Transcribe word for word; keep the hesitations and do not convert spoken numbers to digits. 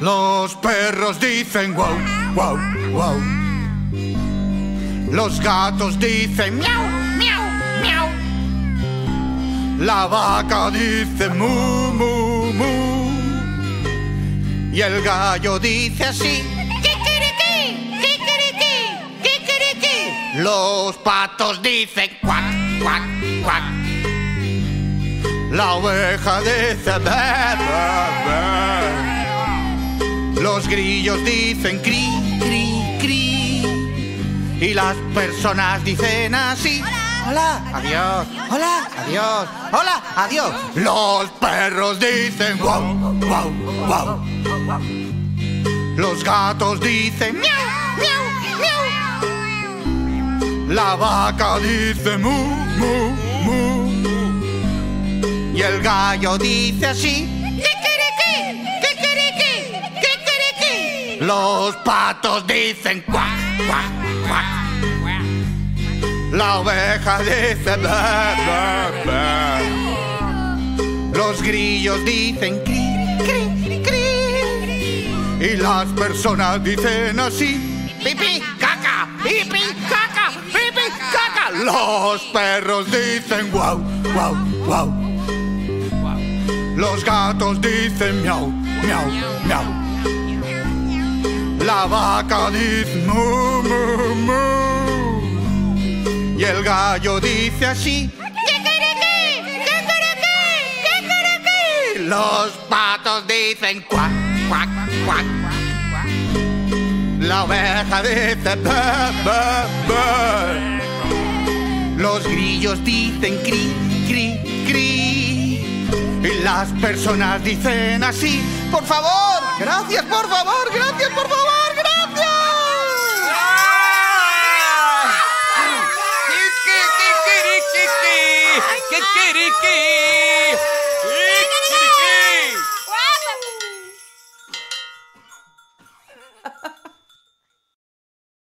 Los perros dicen wow, wow, wow. Los gatos dicen miau, miau, miau. La vaca dice mu, mu, mu. Y el gallo dice así, kikiriki, kikiriki, kikiriki. Los patos dicen cuac, cuac, cuac. La oveja dice baa, baa, baa. Los grillos dicen cri, cri, cri. Y las personas dicen así, hola, hola, adiós, hola, adiós, hola, adiós. Los perros dicen wow, wow, wow. Los gatos dicen miau, miau, miau. La vaca dice mu, mu, mu. Y el gallo dice así. Los patos dicen cuac, cuac, cuac. La oveja dice baa, baa, baa. Los grillos dicen cri, cri, cri. Y las personas dicen así, pipí, caca, pipí, caca, pipí, caca. Los perros dicen guau, guau, guau. Los gatos dicen miau, miau, miau. La vaca dice mu, mu, mu. Y el gallo dice así, kikiriki, kikiriki, kikiriki. Los patos dicen cuac, cuac, cuac. La oveja dice ba, ba, ba. Los grillos dicen cri, cri, cri. Y las personas dicen así, por favor, gracias, por favor, gracias, por favor. Kikiriki.